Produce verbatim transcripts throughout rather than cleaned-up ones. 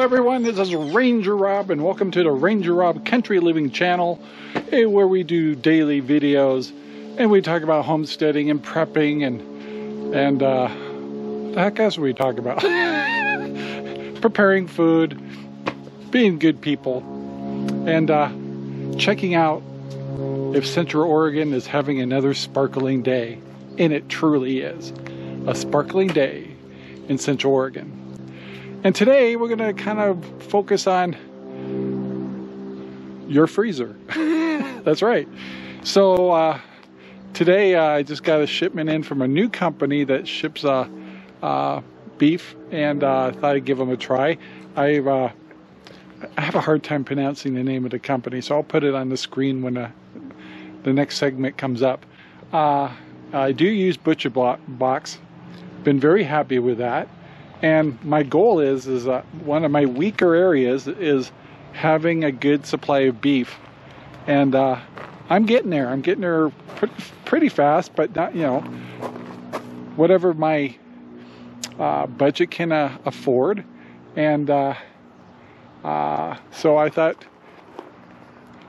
Hello everyone, this is Ranger Rob and welcome to the Ranger Rob Country Living channel, where we do daily videos and we talk about homesteading and prepping and and uh what the heck else we talk about? Preparing food, being good people, and uh checking out if Central Oregon is having another sparkling day. And it truly is a sparkling day in Central Oregon. And today we're gonna kind of focus on your freezer. That's right. So uh, today uh, I just got a shipment in from a new company that ships uh, uh, beef, and I uh, thought I'd give them a try. I've, uh, I have a hard time pronouncing the name of the company, so I'll put it on the screen when uh, the next segment comes up. Uh, I do use ButcherBox, been very happy with that. And my goal is, is uh, one of my weaker areas is having a good supply of beef. And uh, I'm getting there. I'm getting there pretty fast, but not, you know, whatever my uh, budget can uh, afford. And uh, uh, so I thought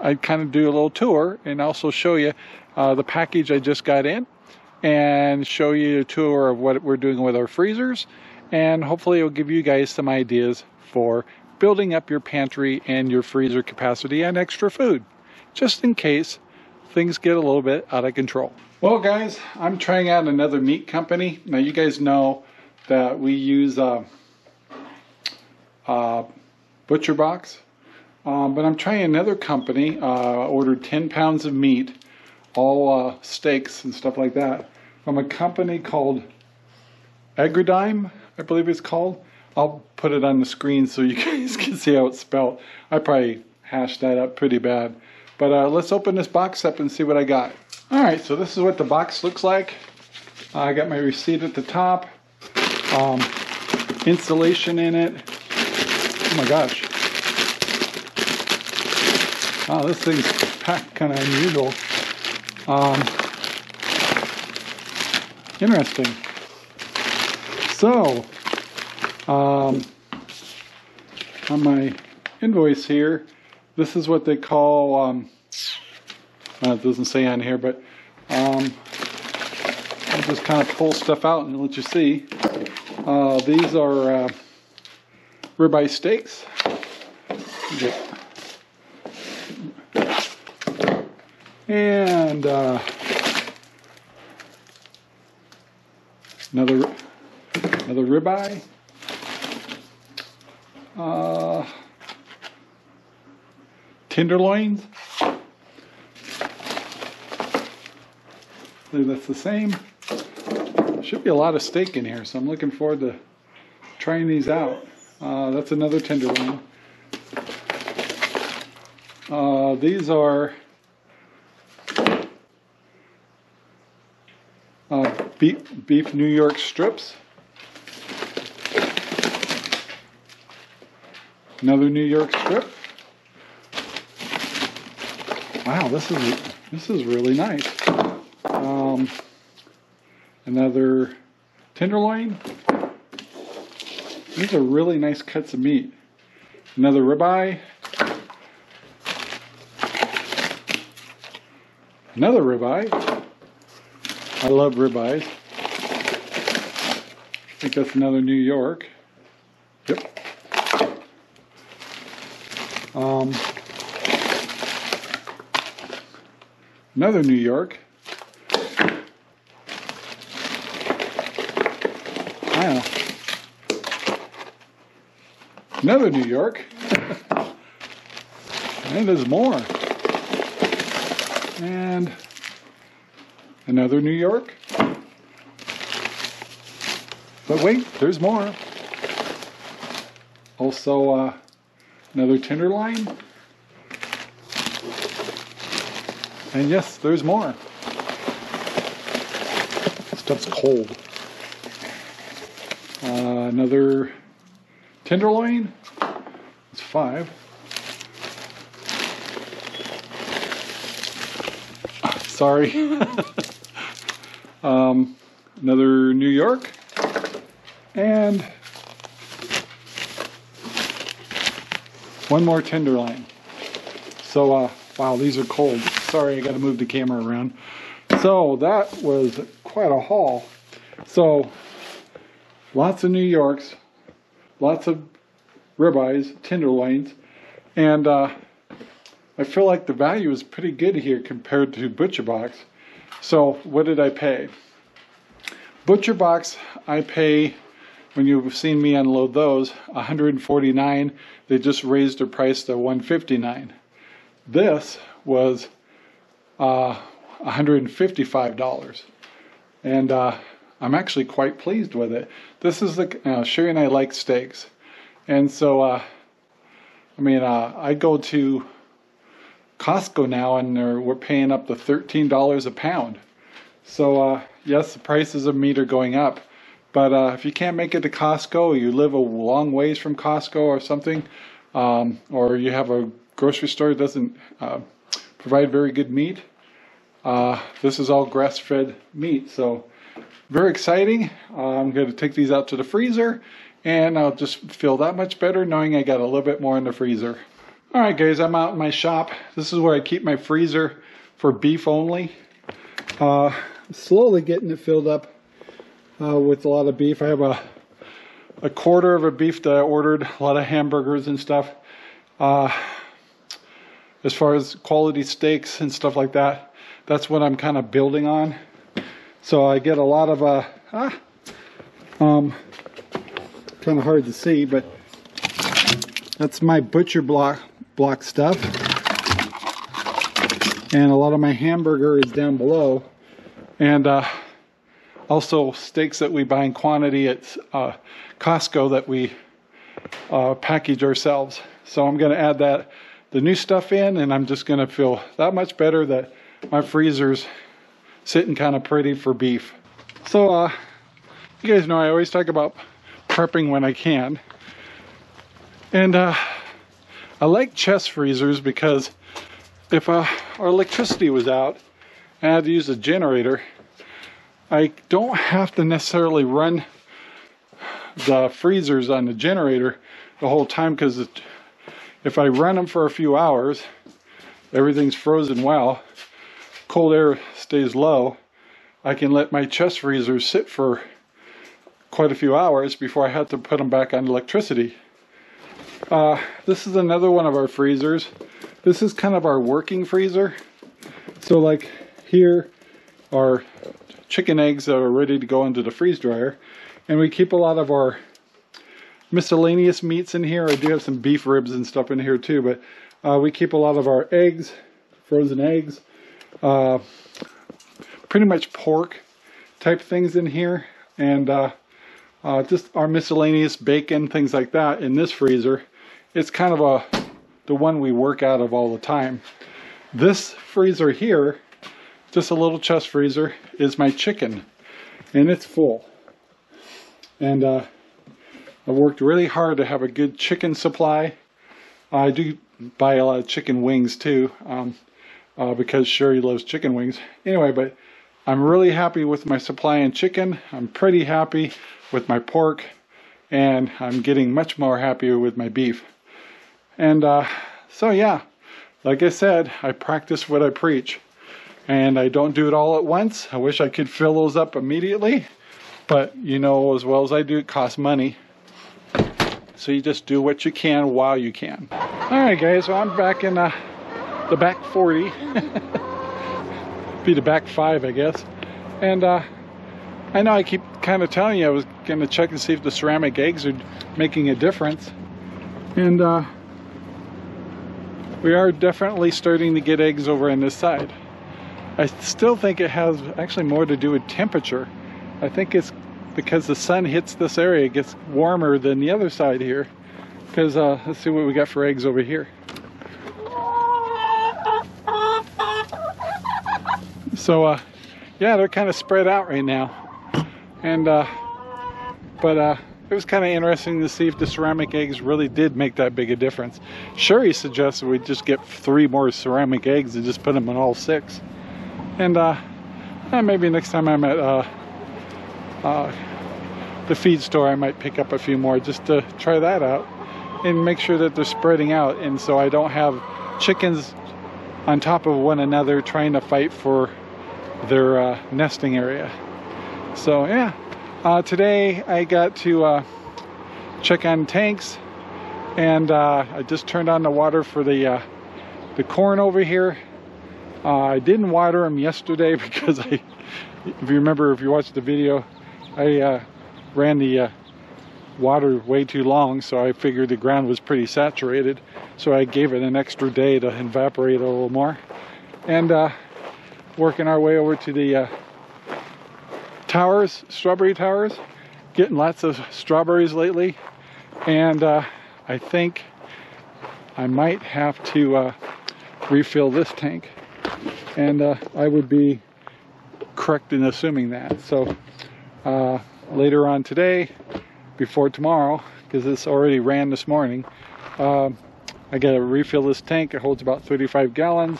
I'd kind of do a little tour and also show you uh, the package I just got in and show you a tour of what we're doing with our freezers. And hopefully it'll give you guys some ideas for building up your pantry and your freezer capacity and extra food, just in case things get a little bit out of control. Well guys, I'm trying out another meat company. Now you guys know that we use uh, uh, ButcherBox, um, but I'm trying another company. uh, I ordered ten pounds of meat, all uh, steaks and stuff like that, from a company called Agridime, I believe it's called. I'll put it on the screen so you guys can see how it's spelled. I probably hashed that up pretty bad. But uh, let's open this box up and see what I got. Alright, so this is what the box looks like. Uh, I got my receipt at the top. Um, insulation in it. Oh my gosh. Wow, this thing's packed kind of unusual. Um, interesting. So, um, on my invoice here, this is what they call, um, well, it doesn't say on here, but um, I'll just kind of pull stuff out and let you see. Uh, these are uh, ribeye steaks. And uh, another... Another ribeye. Uh, tenderloins. I believe that's the same. Should be a lot of steak in here, so I'm looking forward to trying these out. Uh, that's another tenderloin. Uh, these are uh, beef, beef New York strips. Another New York strip. Wow, this is this is really nice. Um, another tenderloin. These are really nice cuts of meat. Another ribeye. Another ribeye. I love ribeyes. I think that's another New York. Yep. Um, another New York. Wow. Another New York. And there's more. And another New York. But wait, there's more. Also, uh, another tenderloin. And yes, there's more. This stuff's cold. Uh, another tenderloin. It's five. Sorry. um, another New York. And One more tenderloin. So, uh, wow, these are cold. Sorry, I got to move the camera around. So that was quite a haul. So lots of New Yorks, lots of ribeyes, tenderloins, and uh, I feel like the value is pretty good here compared to ButcherBox. So what did I pay? ButcherBox, I pay, when you've seen me unload those, one hundred forty-nine dollars. They just raised their price to one hundred fifty-nine dollars. This was uh, one hundred fifty-five dollars, and uh, I'm actually quite pleased with it. This is the uh, Sherry and I like steaks, and so uh, I mean uh, I go to Costco now, and they're, we're paying up to thirteen dollars a pound. So uh, yes, the prices of meat are going up, but uh, if you can't make it to Costco, you live a long ways from Costco or something, um, or you have a grocery store that doesn't uh, provide very good meat. Uh, this is all grass-fed meat, so very exciting. Uh, I'm going to take these out to the freezer, and I'll just feel that much better knowing I got a little bit more in the freezer. All right, guys, I'm out in my shop. This is where I keep my freezer for beef only. Uh, I'm slowly getting it filled up uh, with a lot of beef. I have a, a quarter of a beef that I ordered, a lot of hamburgers and stuff. Uh, as far as quality steaks and stuff like that, that's what I'm kind of building on. So I get a lot of, uh, ah, um, kind of hard to see, but that's my butcher block, block stuff. And a lot of my hamburger is down below. And uh, also steaks that we buy in quantity at uh, Costco that we uh, package ourselves. So I'm going to add that, the new stuff in, and I'm just going to feel that much better that my freezer's sitting kind of pretty for beef. So uh, you guys know I always talk about prepping when I can. And uh, I like chest freezers because if uh, our electricity was out and I had to use a generator, I don't have to necessarily run the freezers on the generator the whole time, because if I run them for a few hours, everything's frozen well. Cold air stays low. I can let my chest freezers sit for quite a few hours before I have to put them back on electricity. Uh, this is another one of our freezers. This is kind of our working freezer. So like here, our chicken eggs are ready to go into the freeze dryer, and we keep a lot of our miscellaneous meats in here. I do have some beef ribs and stuff in here too, but uh, we keep a lot of our eggs, frozen eggs, uh pretty much pork type things in here, and uh, uh just our miscellaneous bacon, things like that, in this freezer. It's kind of a the one we work out of all the time. This freezer here, just a little chest freezer, is my chicken, and it's full, and uh I worked really hard to have a good chicken supply. I do buy a lot of chicken wings too, um Uh, because Sherry loves chicken wings. Anyway, but I'm really happy with my supply in chicken. I'm pretty happy with my pork, and I'm getting much more happier with my beef. And uh, so yeah, like I said, I practice what I preach, and I don't do it all at once. I wish I could fill those up immediately, but you know as well as I do, it costs money. So you just do what you can while you can. Alright guys, so I'm back in uh, the back forty, be the back five, I guess. And uh, I know I keep kind of telling you I was going to check and see if the ceramic eggs are making a difference. And uh, we are definitely starting to get eggs over on this side. I still think it has actually more to do with temperature. I think it's because the sun hits this area, it gets warmer than the other side here. Because uh, let's see what we got for eggs over here. So uh, yeah, they're kind of spread out right now, and uh, but uh, it was kind of interesting to see if the ceramic eggs really did make that big a difference. Sherry suggested we just get three more ceramic eggs and just put them in all six, and uh, maybe next time I'm at uh, uh, the feed store I might pick up a few more just to try that out. and make sure that they're spreading out, and so I don't have chickens on top of one another trying to fight for their uh, nesting area. So yeah, uh, today I got to uh, check on tanks, and uh, I just turned on the water for the uh, the corn over here. Uh, I didn't water them yesterday because I, if you remember, if you watched the video, I uh, ran the uh, water way too long, so I figured the ground was pretty saturated, so I gave it an extra day to evaporate a little more. And uh, working our way over to the uh, towers, strawberry towers, getting lots of strawberries lately, and uh, I think I might have to uh, refill this tank, and uh, I would be correct in assuming that. So uh, later on today, before tomorrow, because it's already ran this morning, uh, I gotta refill this tank. It holds about thirty-five gallons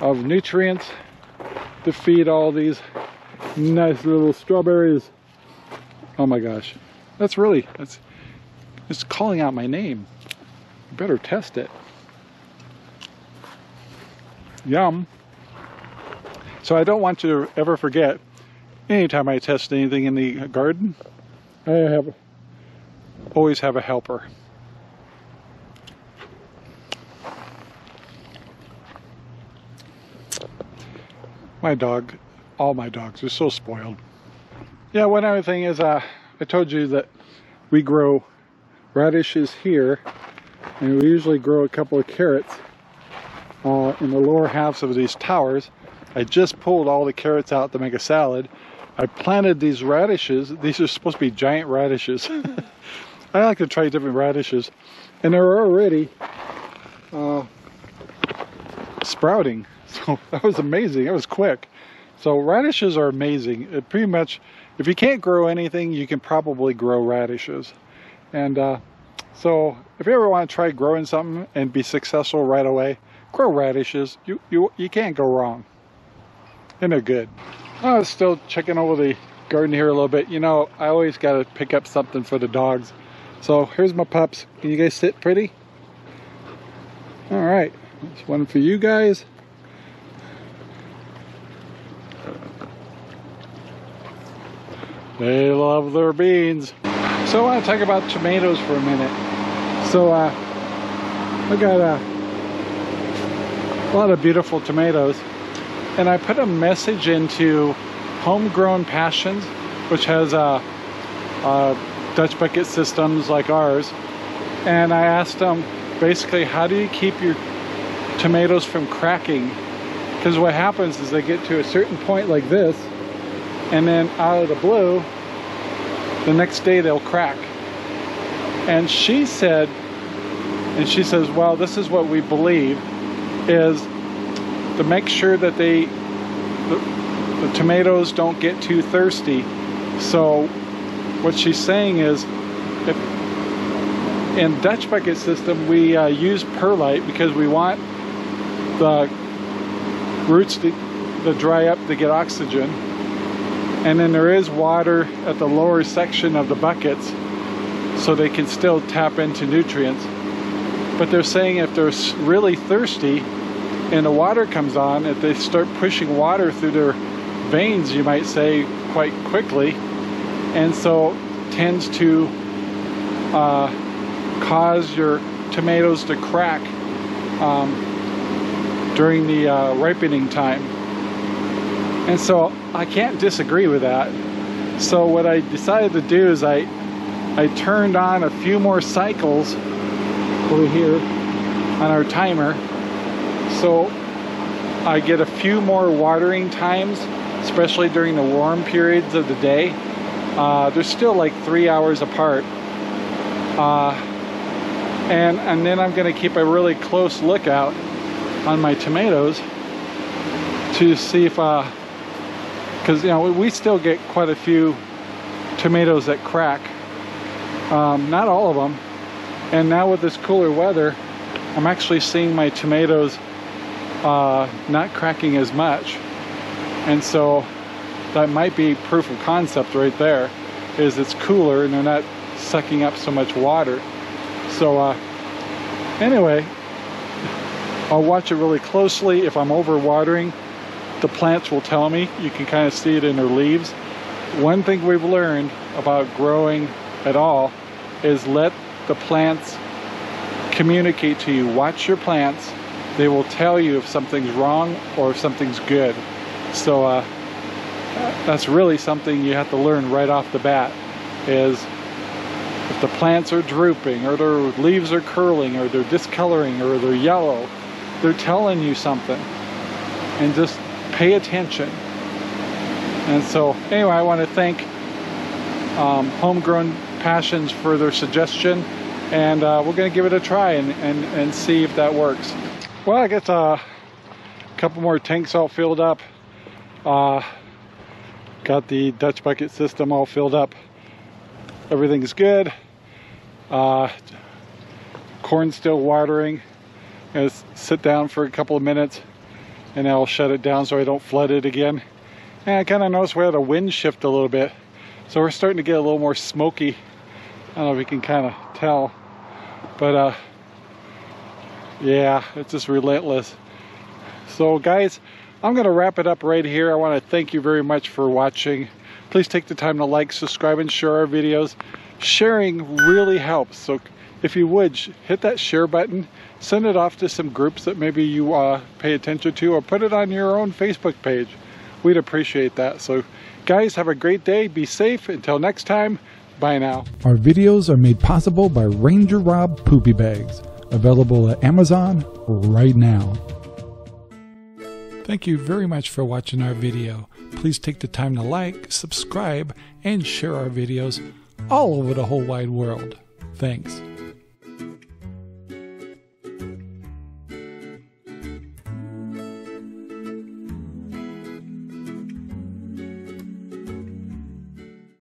of nutrients to feed all these nice little strawberries. Oh my gosh, that's really, that's it's calling out my name. You better test it. Yum. So I don't want you to ever forget, anytime I test anything in the garden, I have always have a helper. My dog, all my dogs are so spoiled. Yeah, one other thing is, uh, I told you that we grow radishes here, and we usually grow a couple of carrots uh, in the lower halves of these towers. I just pulled all the carrots out to make a salad. I planted these radishes. These are supposed to be giant radishes. I like to try different radishes, and they're already uh, sprouting. So that was amazing. It was quick. So radishes are amazing. It pretty much, if you can't grow anything, you can probably grow radishes. And uh, so if you ever want to try growing something and be successful right away, grow radishes. You, you, you can't go wrong. And they're good. I was still checking over the garden here a little bit. You know, I always got to pick up something for the dogs. So here's my pups. Can you guys sit pretty? All right. There's one for you guys. They love their beans. So I want to talk about tomatoes for a minute. So uh, I got a, a lot of beautiful tomatoes, and I put a message into Homegrown Passions, which has uh, uh, Dutch bucket systems like ours, and I asked them basically, how do you keep your tomatoes from cracking? Because what happens is they get to a certain point like this, and then out of the blue, the next day they'll crack. And she said, and she says, well, this is what we believe, is to make sure that they, the, the tomatoes don't get too thirsty. So what she's saying is, if, in Dutch bucket system, we uh, use perlite because we want the roots to, to dry up to get oxygen. And then there is water at the lower section of the buckets, so they can still tap into nutrients. But they're saying if they're really thirsty and the water comes on, if they start pushing water through their veins, you might say, quite quickly, and so tends to uh, cause your tomatoes to crack um, during the uh, ripening time. And so I can't disagree with that. So what I decided to do is I I turned on a few more cycles over here on our timer, so I get a few more watering times, especially during the warm periods of the day. Uh, they're still like three hours apart. Uh, and, and then I'm gonna keep a really close lookout on my tomatoes to see if uh, because, you know, we still get quite a few tomatoes that crack. Um, not all of them. And now with this cooler weather, I'm actually seeing my tomatoes uh, not cracking as much. And so that might be proof of concept right there, is it's cooler and they're not sucking up so much water. So uh, Anyway, I'll watch it really closely. If I'm over watering, the plants will tell me. You can kind of see it in their leaves. One thing we've learned about growing at all is let the plants communicate to you. Watch your plants. They will tell you if something's wrong or if something's good. So uh, that's really something you have to learn right off the bat, is if the plants are drooping or their leaves are curling or they're discoloring or they're yellow, they're telling you something, and just pay attention. And so anyway, I want to thank um, Homegrown Passions for their suggestion, and uh, we're going to give it a try and, and, and see if that works. Well, I got uh, a couple more tanks all filled up. Uh, got the Dutch bucket system all filled up. Everything's good. Uh, corn's still watering. I'm going to sit down for a couple of minutes and I'll shut it down so I don't flood it again. And I kind of noticed we had a wind shift a little bit, so we're starting to get a little more smoky. I don't know if you can kind of tell, but uh, yeah, it's just relentless. So guys, I'm going to wrap it up right here. I want to thank you very much for watching. Please take the time to like, subscribe, and share our videos. Sharing really helps, so if you would, hit that share button. Send it off to some groups that maybe you uh, pay attention to, or put it on your own Facebook page. We'd appreciate that. So guys, have a great day. Be safe. Until next time, bye now. Our videos are made possible by Ranger Rob Poopy Bags, available at Amazon right now. Thank you very much for watching our video. Please take the time to like, subscribe, and share our videos all over the whole wide world. Thanks.